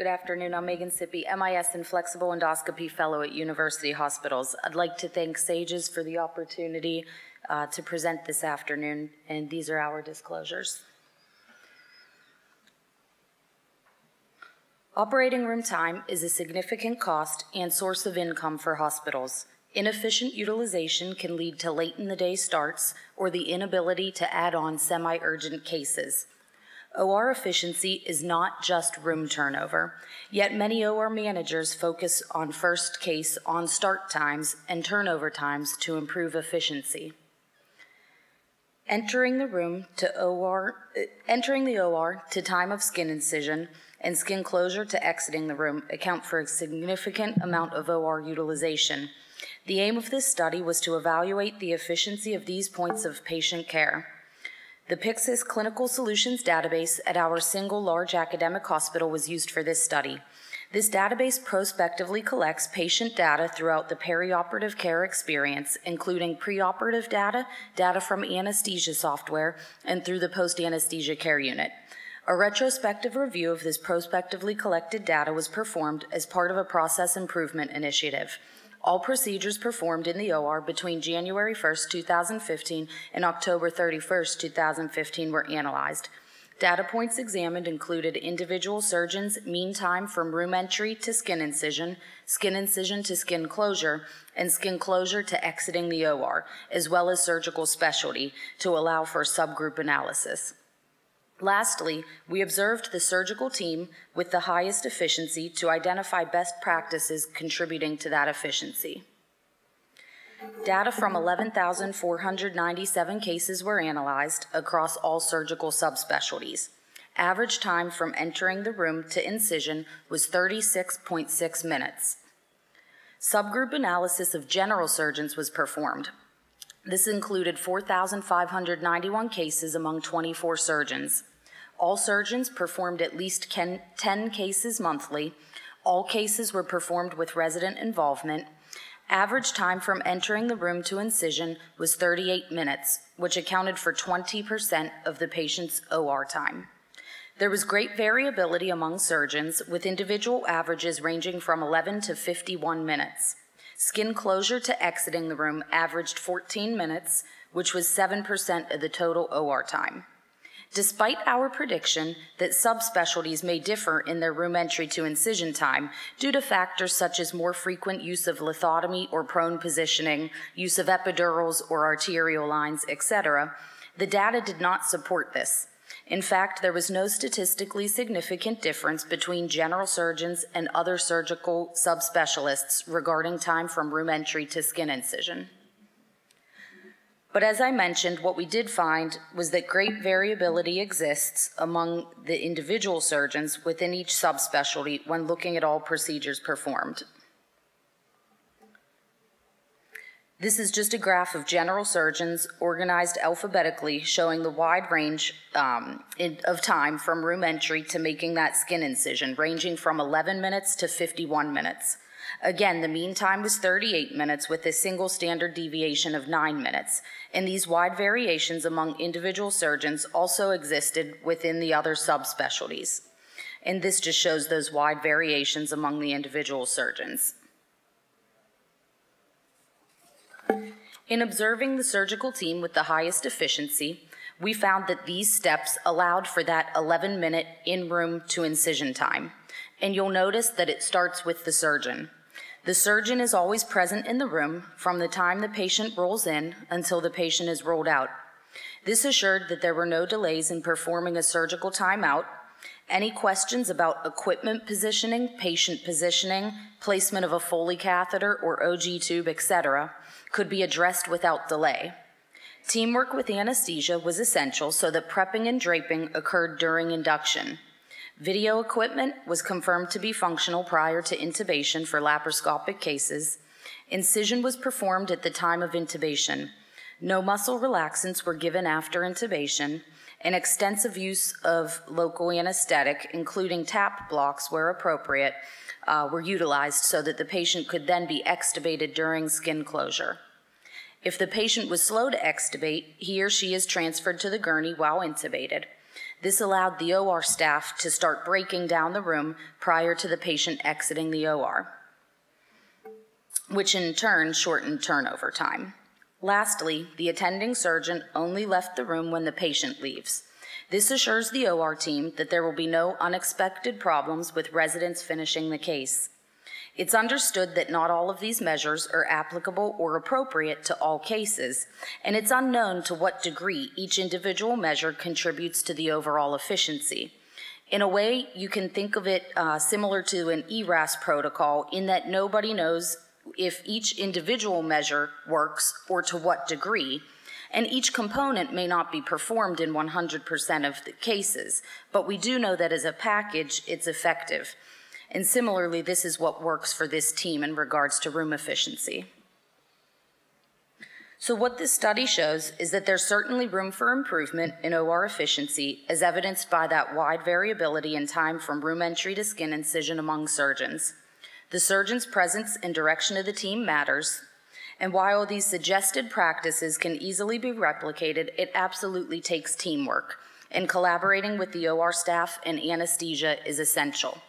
Good afternoon. I'm Megan Sippey, MIS and Flexible Endoscopy Fellow at University Hospitals. I'd like to thank SAGES for the opportunity to present this afternoon, and these are our disclosures. Operating room time is a significant cost and source of income for hospitals. Inefficient utilization can lead to late-in-the-day starts or the inability to add on semi-urgent cases. OR efficiency is not just room turnover, yet many OR managers focus on first case on-start times and turnover times to improve efficiency. Entering the OR to time of skin incision and skin closure to exiting the room account for a significant amount of OR utilization. The aim of this study was to evaluate the efficiency of these points of patient care. The PIXIS Clinical Solutions Database at our single large academic hospital was used for this study. This database prospectively collects patient data throughout the perioperative care experience, including preoperative data, data from anesthesia software, and through the post-anesthesia care unit. A retrospective review of this prospectively collected data was performed as part of a process improvement initiative. All procedures performed in the OR between January 1, 2015 and October 31, 2015 were analyzed. Data points examined included individual surgeons' mean time from room entry to skin incision to skin closure, and skin closure to exiting the OR, as well as surgical specialty to allow for subgroup analysis. Lastly, we observed the surgical team with the highest efficiency to identify best practices contributing to that efficiency. Data from 11,497 cases were analyzed across all surgical subspecialties. Average time from entering the room to incision was 36.6 minutes. Subgroup analysis of general surgeons was performed. This included 4,591 cases among 24 surgeons. All surgeons performed at least 10 cases monthly. All cases were performed with resident involvement. Average time from entering the room to incision was 38 minutes, which accounted for 20% of the patient's OR time. There was great variability among surgeons, with individual averages ranging from 11 to 51 minutes. Skin closure to exiting the room averaged 14 minutes, which was 7% of the total OR time. Despite our prediction that subspecialties may differ in their room entry to incision time due to factors such as more frequent use of lithotomy or prone positioning, use of epidurals or arterial lines, etc., the data did not support this. In fact, there was no statistically significant difference between general surgeons and other surgical subspecialists regarding time from room entry to skin incision. But as I mentioned, what we did find was that great variability exists among the individual surgeons within each subspecialty when looking at all procedures performed. This is just a graph of general surgeons organized alphabetically, showing the wide range of time from room entry to making that skin incision, ranging from 11 minutes to 51 minutes. Again, the mean time was 38 minutes with a single standard deviation of 9 minutes, and these wide variations among individual surgeons also existed within the other subspecialties. And this just shows those wide variations among the individual surgeons. In observing the surgical team with the highest efficiency, we found that these steps allowed for that 11-minute in-room to incision time. And you'll notice that it starts with the surgeon. The surgeon is always present in the room from the time the patient rolls in until the patient is rolled out. This assured that there were no delays in performing a surgical timeout. Any questions about equipment positioning, patient positioning, placement of a Foley catheter or OG tube, etc., could be addressed without delay. Teamwork with anesthesia was essential so that prepping and draping occurred during induction. Video equipment was confirmed to be functional prior to intubation for laparoscopic cases. Incision was performed at the time of intubation. No muscle relaxants were given after intubation, and extensive use of local anesthetic, including tap blocks where appropriate, were utilized so that the patient could then be extubated during skin closure. If the patient was slow to extubate, he or she is transferred to the gurney while intubated. This allowed the OR staff to start breaking down the room prior to the patient exiting the OR, which in turn shortened turnover time. Lastly, the attending surgeon only left the room when the patient leaves. This assures the OR team that there will be no unexpected problems with residents finishing the case. It's understood that not all of these measures are applicable or appropriate to all cases, and it's unknown to what degree each individual measure contributes to the overall efficiency. In a way, you can think of it similar to an ERAS protocol in that nobody knows if each individual measure works or to what degree, and each component may not be performed in 100% of the cases, but we do know that as a package, it's effective. And similarly, this is what works for this team in regards to room efficiency. So what this study shows is that there's certainly room for improvement in OR efficiency, as evidenced by that wide variability in time from room entry to skin incision among surgeons. The surgeon's presence and direction of the team matters, and while these suggested practices can easily be replicated, it absolutely takes teamwork, and collaborating with the OR staff and anesthesia is essential.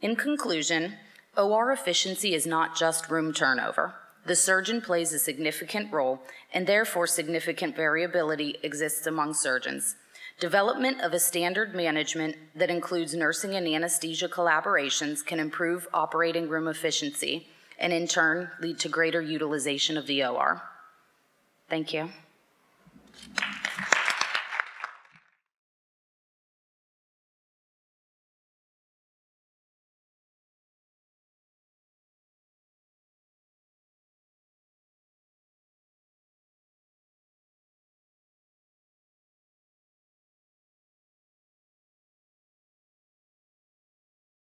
In conclusion, OR efficiency is not just room turnover. The surgeon plays a significant role, and therefore significant variability exists among surgeons. Development of a standard management that includes nursing and anesthesia collaborations can improve operating room efficiency and in turn lead to greater utilization of the OR. Thank you.